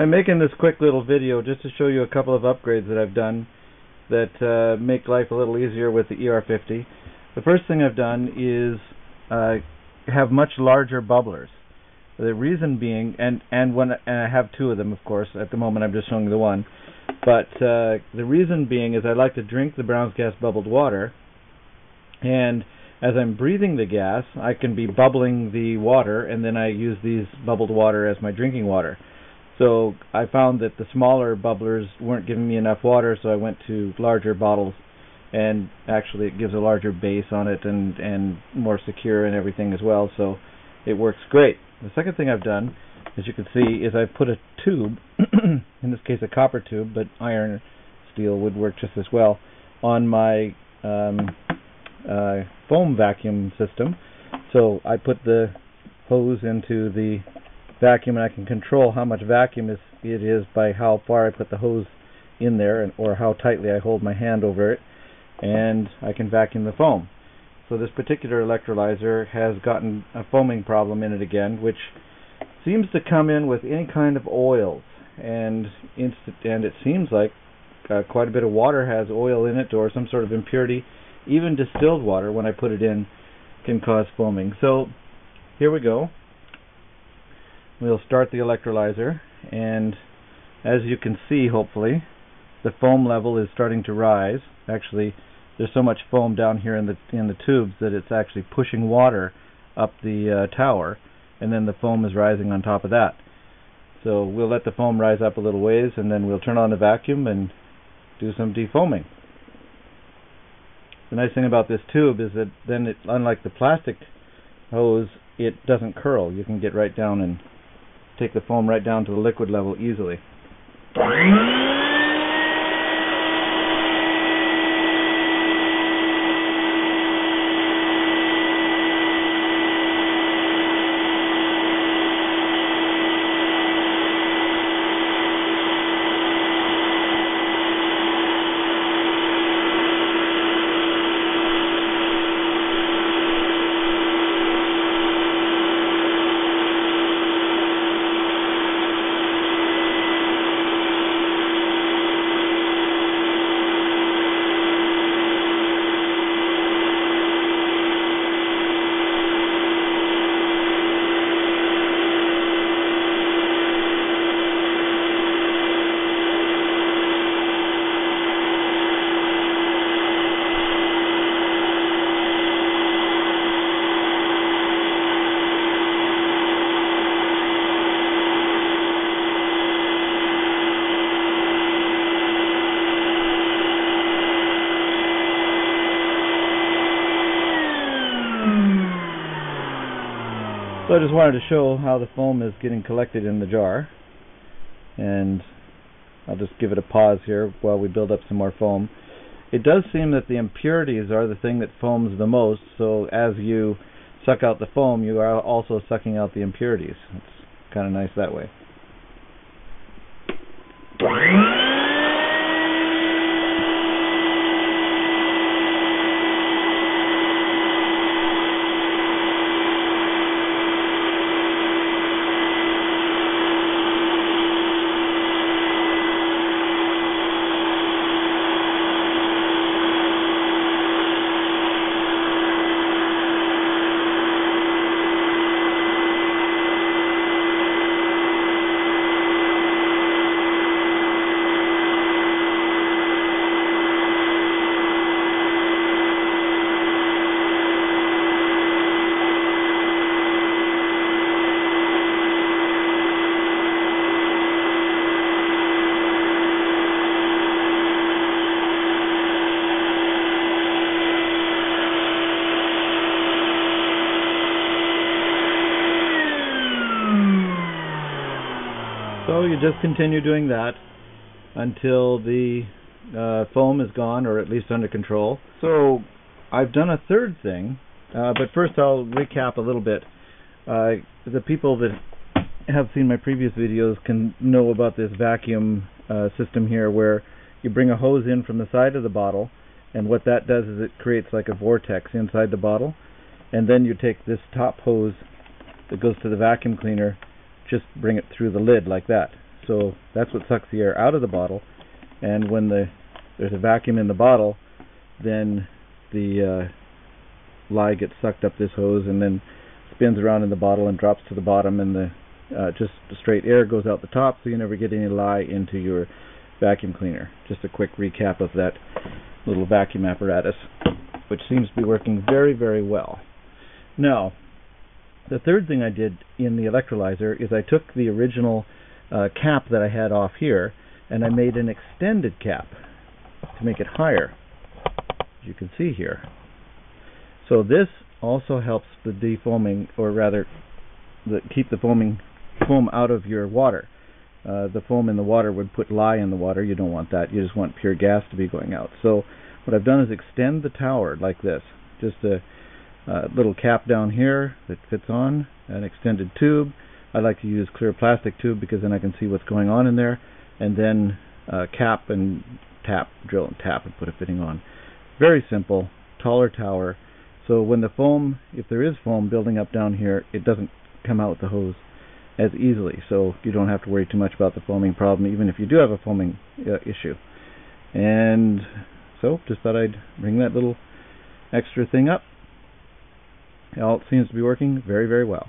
I'm making this quick little video just to show you a couple of upgrades that I've done that make life a little easier with the ER50. The first thing I've done is have much larger bubblers. The reason being, and I have two of them, of course. At the moment I'm just showing the one. But the reason being is I like to drink the Brown's Gas bubbled water, and as I'm breathing the gas, I can be bubbling the water, and then I use these bubbled water as my drinking water. So I found that the smaller bubblers weren't giving me enough water, so I went to larger bottles, and actually it gives a larger base on it and more secure and everything as well, so it works great. The second thing I've done, as you can see, is I've put a tube, in this case a copper tube, but iron, steel would work just as well, on my foam vacuum system. So I put the hose into the vacuum, and I can control how much vacuum it is by how far I put the hose in there, and or how tightly I hold my hand over it, and I can vacuum the foam. So this particular electrolyzer has gotten a foaming problem in it again, which seems to come in with any kind of oils, and it seems like quite a bit of water has oil in it or some sort of impurity. Even distilled water, when I put it in, can cause foaming. So here we go. We'll start the electrolyzer, and as you can see, hopefully, the foam level is starting to rise. Actually, there's so much foam down here in the tubes that it's actually pushing water up the tower, and then the foam is rising on top of that. So we'll let the foam rise up a little ways, and then we'll turn on the vacuum and do some defoaming. The nice thing about this tube is that then, unlike the plastic hose, it doesn't curl. You can get right down and take the foam right down to the liquid level easily. So I just wanted to show how the foam is getting collected in the jar, and I'll just give it a pause here while we build up some more foam. It does seem that the impurities are the thing that foams the most, so as you suck out the foam, you are also sucking out the impurities. It's kind of nice that way. So you just continue doing that until the foam is gone, or at least under control. So I've done a third thing, but first I'll recap a little bit. The people that have seen my previous videos can know about this vacuum system here, where you bring a hose in from the side of the bottle, and what that does is it creates like a vortex inside the bottle, and then you take this top hose that goes to the vacuum cleaner, just bring it through the lid like that. so that's what sucks the air out of the bottle. And when there's a vacuum in the bottle, then the lye gets sucked up this hose and then spins around in the bottle and drops to the bottom, and the just straight air goes out the top, so you never get any lye into your vacuum cleaner. Just a quick recap of that little vacuum apparatus, which seems to be working very, very well. Now, the third thing I did in the electrolyzer is I took the original cap that I had off here, and I made an extended cap to make it higher, as you can see here. So this also helps the defoaming, or rather, keep the foam out of your water. The foam in the water would put lye in the water. You don't want that. You just want pure gas to be going out. So what I've done is extend the tower like this. Just a little cap down here that fits on, an extended tube. I like to use clear plastic tube because then I can see what's going on in there. And then cap and tap, drill and tap, and put a fitting on. Very simple, taller tower. So when the foam, if there is foam building up down here, it doesn't come out with the hose as easily, so you don't have to worry too much about the foaming problem, even if you do have a foaming issue. And so just thought I'd bring that little extra thing up. It all seems to be working very, very well.